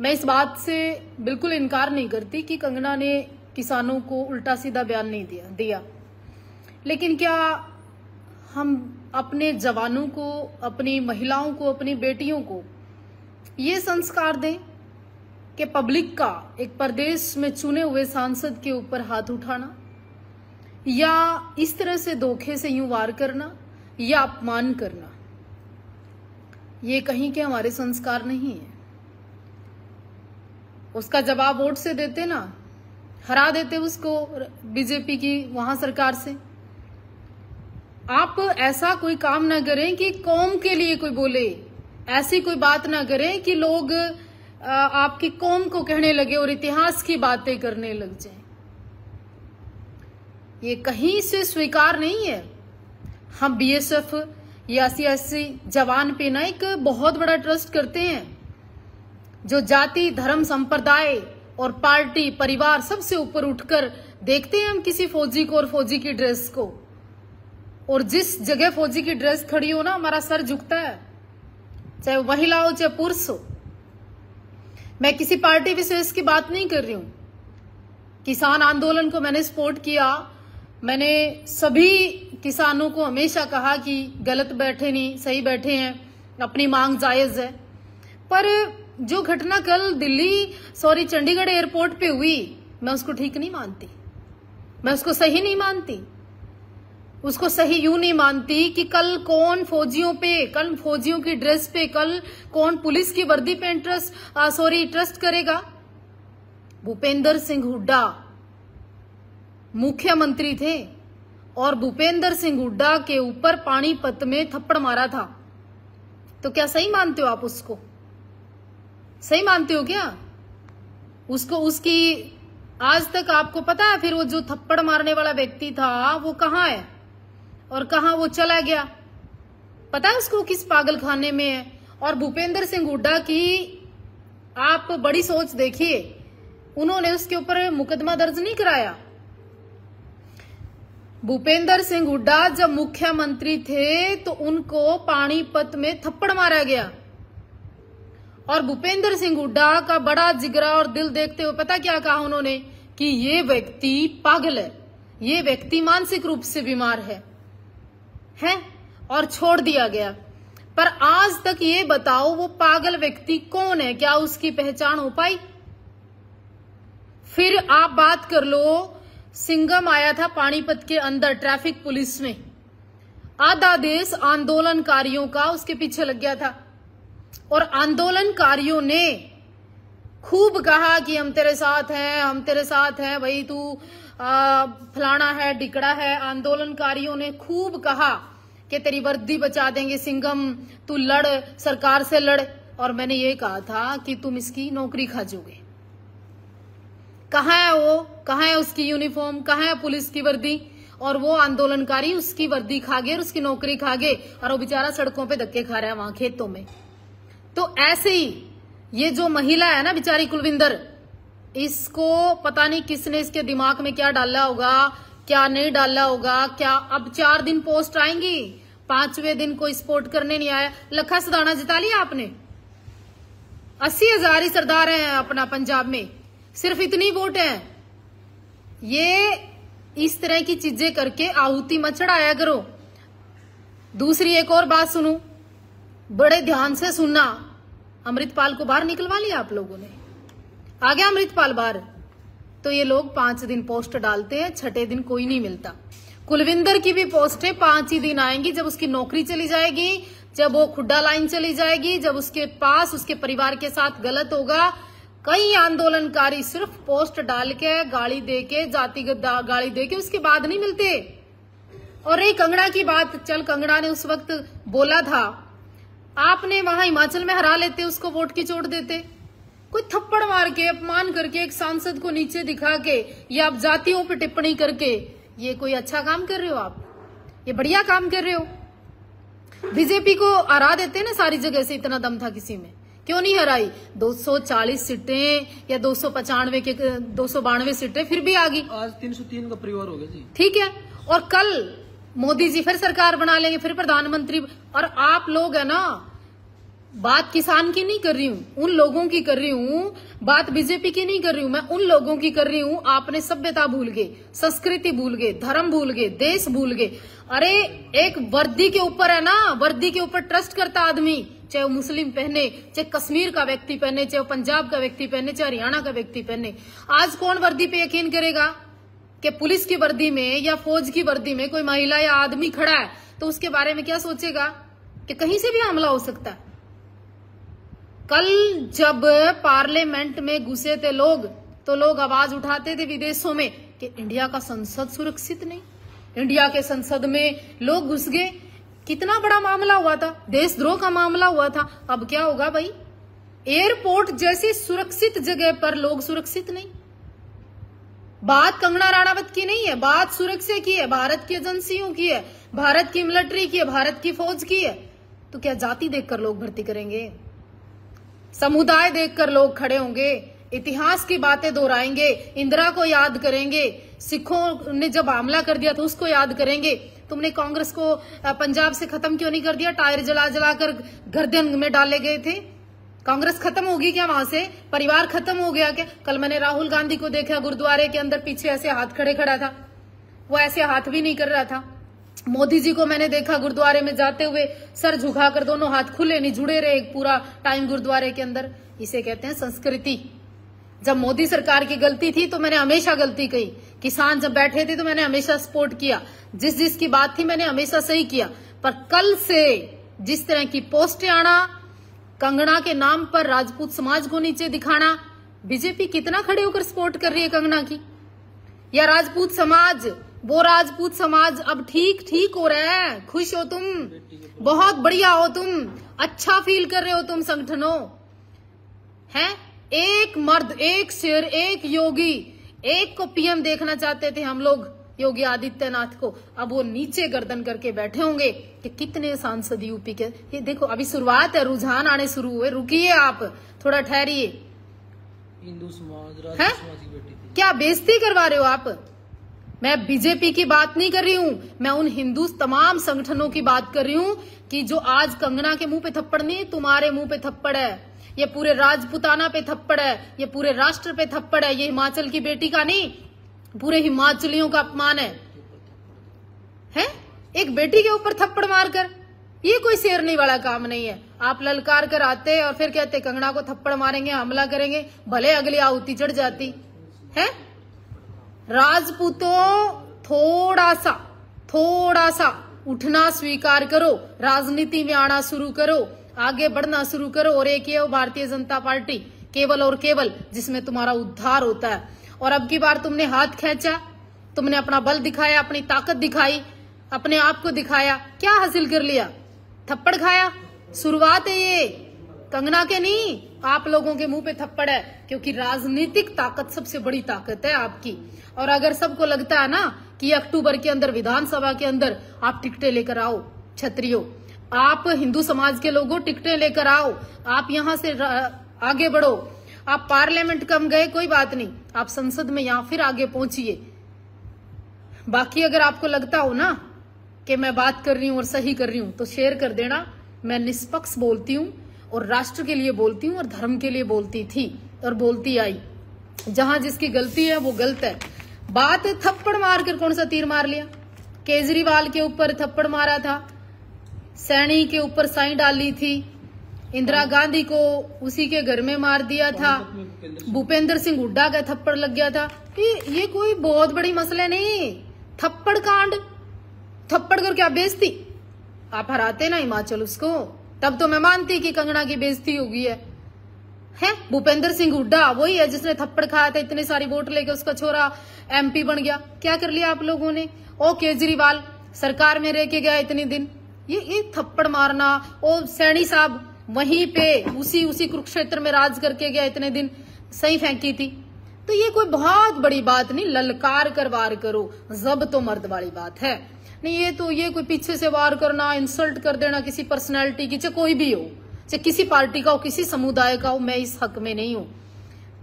मैं इस बात से बिल्कुल इनकार नहीं करती कि कंगना ने किसानों को उल्टा सीधा बयान नहीं दिया, लेकिन क्या हम अपने जवानों को, अपनी महिलाओं को, अपनी बेटियों को ये संस्कार दें कि पब्लिक का एक प्रदेश में चुने हुए सांसद के ऊपर हाथ उठाना या इस तरह से धोखे से यूं वार करना या अपमान करना, ये कहीं के हमारे संस्कार नहीं है। उसका जवाब वोट से देते ना, हरा देते उसको बीजेपी की वहां सरकार से। आप ऐसा कोई काम ना करें कि कौम के लिए कोई बोले, ऐसी कोई बात ना करें कि लोग आपकी कौम को कहने लगे और इतिहास की बातें करने लग जाएं। ये कहीं से स्वीकार नहीं है। हम बीएसएफ या सीआईएससी जवान पे ना एक बहुत बड़ा ट्रस्ट करते हैं जो जाति, धर्म, संप्रदाय और पार्टी, परिवार सबसे ऊपर उठकर देखते हैं हम किसी फौजी को और फौजी की ड्रेस को। और जिस जगह फौजी की ड्रेस खड़ी हो ना, हमारा सर झुकता है, चाहे वो महिला हो चाहे पुरुष हो। मैं किसी पार्टी विशेष की बात नहीं कर रही हूं। किसान आंदोलन को मैंने सपोर्ट किया, मैंने सभी किसानों को हमेशा कहा कि गलत बैठे नहीं, सही बैठे हैं, अपनी मांग जायज है। पर जो घटना कल चंडीगढ़ एयरपोर्ट पे हुई, मैं उसको ठीक नहीं मानती, मैं उसको सही नहीं मानती। उसको सही यूं नहीं मानती कि कल कौन फौजियों पे, कल फौजियों की ड्रेस पे, कल कौन पुलिस की वर्दी पे ट्रस्ट करेगा। भूपेंद्र सिंह हुड्डा मुख्यमंत्री थे और भूपेंद्र सिंह हुड्डा के ऊपर पानीपत में थप्पड़ मारा था, तो क्या सही मानते हो आप उसको? सही मानते हो क्या उसको? उसकी आज तक आपको पता है फिर वो जो थप्पड़ मारने वाला व्यक्ति था वो कहाँ है और कहाँ वो चला गया? पता है उसको किस पागलखाने में है? और भूपेंद्र सिंह हुड्डा की आप बड़ी सोच देखिए, उन्होंने उसके ऊपर मुकदमा दर्ज नहीं कराया। भूपेंद्र सिंह हुड्डा जब मुख्यमंत्री थे तो उनको पानीपत में थप्पड़ मारा गया और भूपेंद्र सिंह हुड्डा का बड़ा जिगरा और दिल देखते हुए पता क्या कहा उन्होंने कि ये व्यक्ति पागल है, ये व्यक्ति मानसिक रूप से बीमार है और छोड़ दिया गया। पर आज तक ये बताओ वो पागल व्यक्ति कौन है? क्या उसकी पहचान हो पाई? फिर आप बात कर लो, सिंघम आया था पानीपत के अंदर ट्रैफिक पुलिस में, आधा देश आंदोलनकारियों का उसके पीछे लग गया था और आंदोलनकारियों ने खूब कहा कि हम तेरे साथ हैं, हम तेरे साथ हैं, भाई तू फलाना है, ढिकड़ा है। आंदोलनकारियों ने खूब कहा कि तेरी वर्दी बचा देंगे सिंघम, तू लड़, सरकार से लड़। और मैंने ये कहा था कि तुम इसकी नौकरी खा जाओगे। कहाँ है वो? कहाँ है उसकी यूनिफॉर्म? कहाँ है पुलिस की वर्दी? और वो आंदोलनकारी उसकी वर्दी खा गए और उसकी नौकरी खा गए और वो बेचारा सड़कों पर धक्के खा रहा है वहां खेतों में। तो ऐसे ही ये जो महिला है ना बेचारी कुलविंदर, इसको पता नहीं किसने इसके दिमाग में क्या डाला होगा, क्या नहीं डाला होगा। क्या अब 4 दिन पोस्ट आएंगी, 5वें दिन को सपोर्ट करने नहीं आया? लखा सदाना जिता लिया आपने, 80,000 ही सरदार हैं अपना पंजाब में, सिर्फ इतनी वोट है। ये इस तरह की चीजें करके आहुति मत चढ़ाया करो। दूसरी एक और बात सुनो, बड़े ध्यान से सुनना, अमृतपाल को बाहर निकलवा लिया आप लोगों ने, आ गया अमृतपाल बाहर। तो ये लोग 5 दिन पोस्ट डालते हैं, 6ठे दिन कोई नहीं मिलता। कुलविंदर की भी पोस्टें 5 ही दिन आएंगी, जब उसकी नौकरी चली जाएगी, जब वो खुड्डा लाइन चली जाएगी, जब उसके पास उसके परिवार के साथ गलत होगा। कई आंदोलनकारी सिर्फ पोस्ट डाल के, गाली दे के, जातिगत गाली दे के उसके बाद नहीं मिलते। और ये कंगना की बात, चल कंगना ने उस वक्त बोला था, आपने वहां हिमाचल में हरा लेते, उसको वोट की चोट देते, कोई थप्पड़ मार के, अपमान करके, एक सांसद को नीचे दिखा के, या आप जातियों पे टिप्पणी करके, ये कोई अच्छा काम कर रहे हो आप? ये बढ़िया काम कर रहे हो? बीजेपी को हरा देते ना सारी जगह से, इतना दम था किसी में, क्यों नहीं हराई? 240 सीटें या 295 के 292 सीटें फिर भी आ गई। आज 303 का परिवार हो गया जी, ठीक है। और कल मोदी जी फिर सरकार बना लेंगे, फिर प्रधानमंत्री। और आप लोग है ना बात किसान की नहीं कर रही हूं, उन लोगों की कर रही हूँ। बात बीजेपी की नहीं कर रही हूं, मैं उन लोगों की कर रही हूँ। आपने सभ्यता भूल गए, संस्कृति भूल गए, धर्म भूल गए, देश भूल गए। अरे एक वर्दी के ऊपर है ना, वर्दी के ऊपर ट्रस्ट करता आदमी, चाहे वो मुस्लिम पहने, चाहे कश्मीर का व्यक्ति पहने, चाहे वो पंजाब का व्यक्ति पहने, चाहे हरियाणा का व्यक्ति पहने। आज कौन वर्दी पे यकीन करेगा कि पुलिस की वर्दी में या फौज की वर्दी में कोई महिला या आदमी खड़ा है तो उसके बारे में क्या सोचेगा कि कहीं से भी हमला हो सकता है। कल जब पार्लियामेंट में घुसे थे लोग तो लोग आवाज उठाते थे विदेशों में कि इंडिया का संसद सुरक्षित नहीं, इंडिया के संसद में लोग घुस गए। कितना बड़ा मामला हुआ था, देशद्रोह का मामला हुआ था। अब क्या होगा भाई, एयरपोर्ट जैसी सुरक्षित जगह पर लोग सुरक्षित नहीं। बात कंगना राणावत की नहीं है, बात सुरक्षा की है, भारत की एजेंसियों की है, भारत की मिलिट्री की है, भारत की फौज की है। तो क्या जाति देखकर लोग भर्ती करेंगे? समुदाय देखकर लोग खड़े होंगे, इतिहास की बातें दोहराएंगे, इंदिरा को याद करेंगे, सिखों ने जब हमला कर दिया था उसको याद करेंगे। तुमने कांग्रेस को पंजाब से खत्म क्यों नहीं कर दिया? टायर जला जला कर गर्दन में डाले गए थे। कांग्रेस खत्म होगी क्या? वहां से परिवार खत्म हो गया क्या? कल मैंने राहुल गांधी को देखा गुरुद्वारे के अंदर, पीछे ऐसे हाथ खड़े खड़ा था, वो ऐसे हाथ भी नहीं कर रहा था। मोदी जी को मैंने देखा गुरुद्वारे में जाते हुए सर झुकाकर, दोनों हाथ खुले नहीं, जुड़े रहे पूरा टाइम गुरुद्वारे के अंदर। इसे कहते हैं संस्कृति। जब मोदी सरकार की गलती थी तो मैंने हमेशा गलती कही, किसान जब बैठे थे तो मैंने हमेशा सपोर्ट किया, जिस जिस की बात थी मैंने हमेशा सही किया। पर कल से जिस तरह की पोस्टें आना, कंगना के नाम पर राजपूत समाज को नीचे दिखाना, बीजेपी कितना खड़े होकर सपोर्ट कर रही है कंगना की, या राजपूत समाज। वो राजपूत समाज अब ठीक ठीक हो रहा है, खुश हो तुम, बहुत बढ़िया हो तुम, अच्छा फील कर रहे हो तुम संगठनों। हैं एक मर्द, एक शेर, एक योगी, एक को पीएम देखना चाहते थे हम लोग, योगी आदित्यनाथ को। अब वो नीचे गर्दन करके बैठे होंगे कि कितने सांसद यूपी के। ये देखो अभी शुरुआत है, रुझान आने शुरू हुए। रुकिए आप, थोड़ा ठहरिए। हिंदू समाज क्या बेइज्जती करवा रहे हो आप? मैं बीजेपी की बात नहीं कर रही हूँ, मैं उन हिंदू तमाम संगठनों की बात कर रही हूँ कि जो आज कंगना के मुंह पे थप्पड़ नहीं, तुम्हारे मुंह पे थप्पड़ है। ये पूरे राजपुताना पे थप्पड़ है, ये पूरे राष्ट्र पे थप्पड़ है। ये हिमाचल की बेटी का नहीं, पूरे हिमाचलियों का अपमान है। हैं एक बेटी के ऊपर थप्पड़ मारकर, ये कोई शेरनी वाला काम नहीं है। आप ललकार कर आते और फिर कहते कंगना को थप्पड़ मारेंगे, हमला करेंगे, भले अगली आहुति चढ़ जाती है। राजपूतों थोड़ा सा उठना स्वीकार करो, राजनीति में आना शुरू करो, आगे बढ़ना शुरू करो। और एक ये भारतीय जनता पार्टी केवल और केवल जिसमें तुम्हारा उद्धार होता है। और अब की बार तुमने हाथ खेंचा, तुमने अपना बल दिखाया, अपनी ताकत दिखाई, अपने आप को दिखाया। क्या हासिल कर लिया? थप्पड़ खाया। शुरुआत है ये कंगना के नहीं, आप लोगों के मुंह पे थप्पड़ है, क्योंकि राजनीतिक ताकत सबसे बड़ी ताकत है आपकी। और अगर सबको लगता है ना कि अक्टूबर के अंदर विधानसभा के अंदर आप टिकटें लेकर आओ, क्षत्रियो आप हिंदू समाज के लोगों टिकटें लेकर आओ, आप यहाँ से आगे बढ़ो। आप पार्लियामेंट कम गए कोई बात नहीं, आप संसद में यहाँ फिर आगे पहुंचिए। बाकी अगर आपको लगता हो ना कि मैं बात कर रही हूँ और सही कर रही हूँ तो शेयर कर देना। मैं निष्पक्ष बोलती हूँ और राष्ट्र के लिए बोलती हूँ और धर्म के लिए बोलती थी और बोलती आई। जहां जिसकी गलती है वो गलत है। बात थप्पड़ मारकर कौन सा तीर मार लिया? केजरीवाल के ऊपर थप्पड़ मारा था, सैनी के ऊपर साई डाली थी, इंदिरा गांधी को उसी के घर में मार दिया था, भूपेंद्र सिंह हुड्डा का थप्पड़ लग गया था। ये कोई बहुत बड़ी मसले नहीं। थप्पड़ कांड, थप्पड़ कर क्या बेइज्जती? आप हराते ना हिमाचल उसको, तब तो मैं मानती कि कंगना की बेइज्जती होगी है। भूपेंद्र सिंह हुड्डा वही है जिसने थप्पड़ खाया था, इतने सारी वोट लेके उसका छोरा एमपी बन गया। क्या कर लिया आप लोगों ने? ओ केजरीवाल सरकार में रह के गया इतने दिन, ये थप्पड़ मारना। ओ सैनी साहब वहीं पे उसी कुरुक्षेत्र में राज करके गया इतने दिन, सही फेंकी थी। तो ये कोई बहुत बड़ी बात नहीं। ललकार कर वार करो, जब तो मर्द वाली बात है नहीं। ये तो ये कोई पीछे से वार करना, इंसल्ट कर देना किसी पर्सनैलिटी की, चाहे कोई भी हो, चाहे किसी पार्टी का हो, किसी समुदाय का हो, मैं इस हक में नहीं हूं।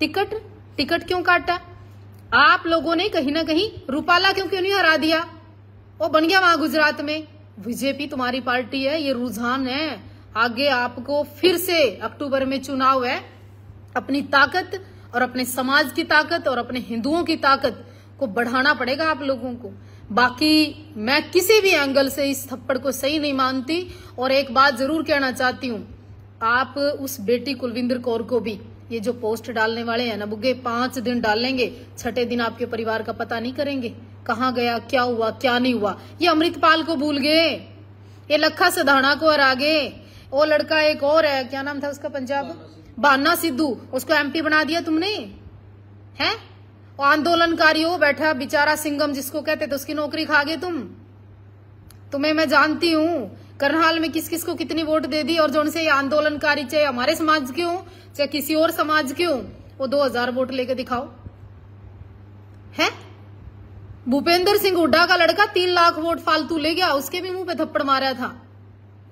टिकट क्यों काटा आप लोगों ने? कहीं ना कहीं रूपाला क्यों नहीं हरा दिया? वो बन गया वहां गुजरात में। बीजेपी तुम्हारी पार्टी है, ये रुझान है। आगे आपको फिर से अक्टूबर में चुनाव है, अपनी ताकत और अपने समाज की ताकत और अपने हिंदुओं की ताकत को बढ़ाना पड़ेगा आप लोगों को। बाकी मैं किसी भी एंगल से इस थप्पड़ को सही नहीं मानती। और एक बात जरूर कहना चाहती हूँ, आप उस बेटी कुलविंदर कौर को भी, ये जो पोस्ट डालने वाले हैं ना बुग्गे, 5 दिन डालेंगे, 6ठे दिन आपके परिवार का पता नहीं करेंगे कहाँ गया, क्या हुआ, क्या नहीं हुआ। ये अमृतपाल को भूल गए, ये लखा सदाना को हरा गए, वो लड़का एक और है, क्या नाम था उसका, पंजाब बाना सिद्धू, उसको MP बना दिया तुमने, है? आंदोलनकारी हो बैठा बेचारा सिंघम जिसको कहते थे, उसकी नौकरी खा गए तुम। तुम्हें मैं जानती हूँ, करनाल में किस किस को कितनी वोट दे दी, और जो उनसे ये आंदोलनकारी चाहे हमारे समाज के हो चाहे किसी और समाज के हो, वो 2000 वोट लेके दिखाओ, है? भूपेंद्र सिंह हुड्डा का लड़का 3 लाख वोट फालतू ले गया, उसके भी मुंह पे थप्पड़ मारा था।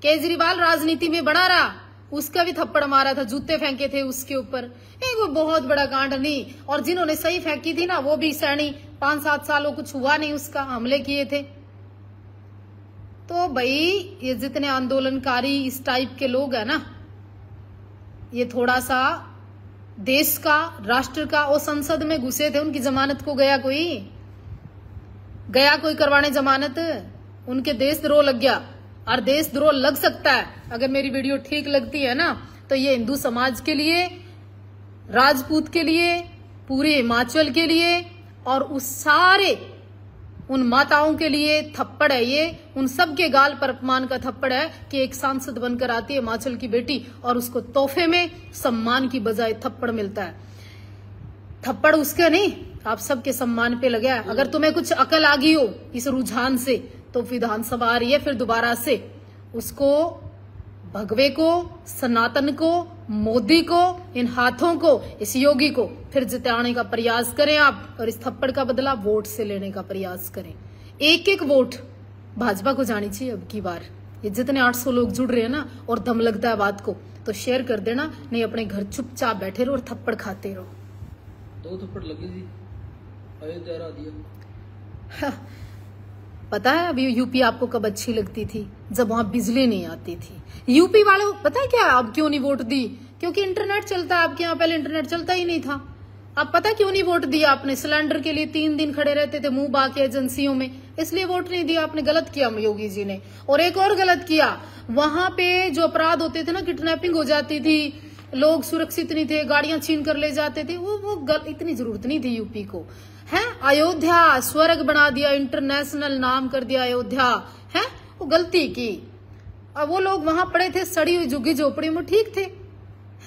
केजरीवाल राजनीति में बना रहा, उसका भी थप्पड़ मारा था, जूते फेंके थे उसके ऊपर, एक बहुत बड़ा कांड नहीं। और जिन्होंने सही फेंकी थी ना, वो भी सैनी, 5-7 सालों कुछ हुआ नहीं उसका, हमले किए थे। तो भाई ये जितने आंदोलनकारी इस टाइप के लोग है ना, ये थोड़ा सा देश का, राष्ट्र का, और संसद में घुसे थे, उनकी जमानत को गया कोई, करवाने जमानत, उनके देशद्रोह लग गया। और देशद्रोह लग सकता है, अगर मेरी वीडियो ठीक लगती है ना तो ये हिंदू समाज के लिए, राजपूत के लिए, पूरे हिमाचल के लिए, और उस सारे उन माताओं के लिए थप्पड़ है, ये उन सबके गाल पर अपमान का थप्पड़ है कि एक सांसद बनकर आती है हिमाचल की बेटी और उसको तोहफे में सम्मान की बजाय थप्पड़ मिलता है। थप्पड़ उसके नहीं, आप सबके सम्मान पे लगा है। अगर तुम्हें कुछ अकल आ गई हो इस रुझान से, तो विधानसभा आ रही है, फिर दोबारा से उसको, भगवे को, सनातन को, मोदी को, इन हाथों को, इस योगी को फिर जिताने का प्रयास करें आप, और इस थप्पड़ का बदला वोट से लेने का प्रयास करें। 1-1 वोट भाजपा को जानी चाहिए अब की बार। ये जितने 800 लोग जुड़ रहे हैं ना, और दम लगता है बात को, तो शेयर कर देना, नहीं अपने घर चुपचाप बैठे रहो और थप्पड़ खाते रहो। 2 थप्पड़ लगी थी अयोध्या, पता है? अभी यूपी आपको कब अच्छी लगती थी, जब वहां बिजली नहीं आती थी। यूपी वालों पता है क्या आप क्यों नहीं वोट दी? क्योंकि इंटरनेट चलता है आपके यहाँ, पहले इंटरनेट चलता ही नहीं था। अब पता क्यों नहीं वोट दिया आपने? सिलेंडर के लिए 3 दिन खड़े रहते थे मुंह बाके एजेंसियों में, इसलिए वोट नहीं दिया आपने। गलत किया योगी जी ने। और एक और गलत किया, वहां पे जो अपराध होते थे ना, किडनैपिंग हो जाती थी, लोग सुरक्षित नहीं थे, गाड़ियां छीन कर ले जाते थे, वो इतनी जरूरत नहीं थी यूपी को, है? अयोध्या स्वर्ग बना दिया, इंटरनेशनल नाम कर दिया अयोध्या, है? वो गलती की। अब वो लोग वहां पड़े थे सड़ी हुई झुग्गी झोपड़ी में, ठीक थे,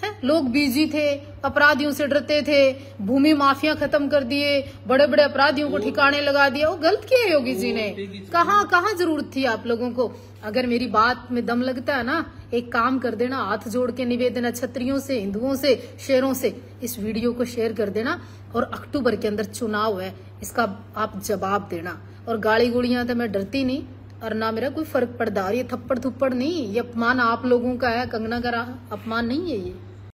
है? लोग बिजी थे, अपराधियों से डरते थे, भूमि माफिया खत्म कर दिए, बड़े बड़े अपराधियों को ठिकाने लगा दिया। वो गलत किया योगी जी ने। कहाँ जरूरत थी आप लोगों को? अगर मेरी बात में दम लगता है ना, एक काम कर देना, हाथ जोड़ के निवेदन है क्षत्रियों से, हिंदुओं से, शेरों से, इस वीडियो को शेयर कर देना। और अक्टूबर के अंदर चुनाव है, इसका आप जवाब देना। और गाली गुड़ियां तो मैं डरती नहीं, और ना मेरा कोई फर्क पड़ता। और ये थप्पड़ थुप्पड़ नहीं, ये अपमान आप लोगों का है। कंगना का अपमान नहीं है ये।